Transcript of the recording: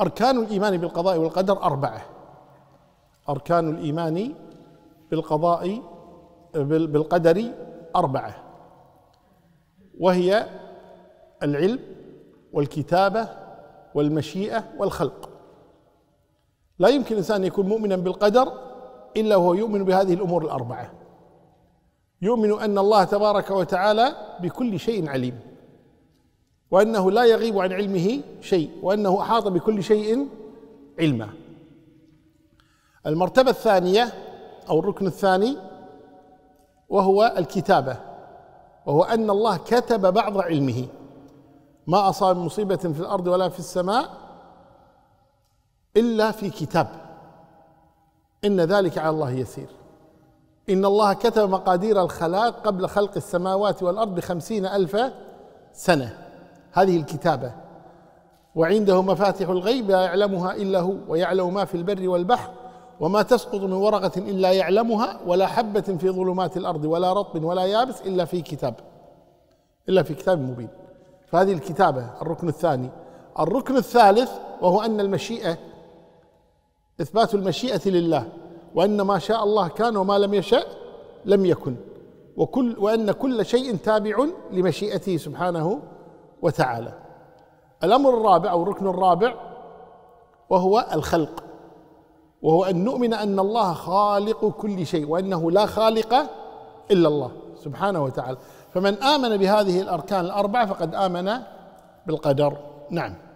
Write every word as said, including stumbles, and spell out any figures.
أركان الإيمان بالقضاء والقدر أربعة. أركان الإيمان بالقضاء بالقدر أربعة، وهي العلم والكتابة والمشيئة والخلق. لا يمكن الإنسان أن يكون مؤمنا بالقدر إلا وهو يؤمن بهذه الأمور الأربعة. يؤمن أن الله تبارك وتعالى بكل شيء عليم، وأنه لا يغيب عن علمه شيء، وأنه أحاط بكل شيء علما. المرتبة الثانية أو الركن الثاني وهو الكتابة، وهو أن الله كتب بعض علمه. ما أصاب مصيبة في الأرض ولا في السماء إلا في كتاب، إن ذلك على الله يسير. إن الله كتب مقادير الخلائق قبل خلق السماوات والأرض بخمسين ألف سنة، هذه الكتابة. وعنده مفاتح الغيب لا يعلمها إلا هو، ويعلم ما في البر والبحر، وما تسقط من ورقة إلا يعلمها، ولا حبة في ظلمات الأرض ولا رطب ولا يابس إلا في كتاب، إلا في كتاب مبين. فهذه الكتابة الركن الثاني. الركن الثالث وهو أن المشيئة، إثبات المشيئة لله، وأن ما شاء الله كان وما لم يشأ لم يكن، وكل وأن كل شيء تابع لمشيئته سبحانه وتعالى. الأمر الرابع أو الركن الرابع وهو الخلق، وهو أن نؤمن أن الله خالق كل شيء، وأنه لا خالق إلا الله سبحانه وتعالى. فمن آمن بهذه الأركان الأربعة فقد آمن بالقدر. نعم.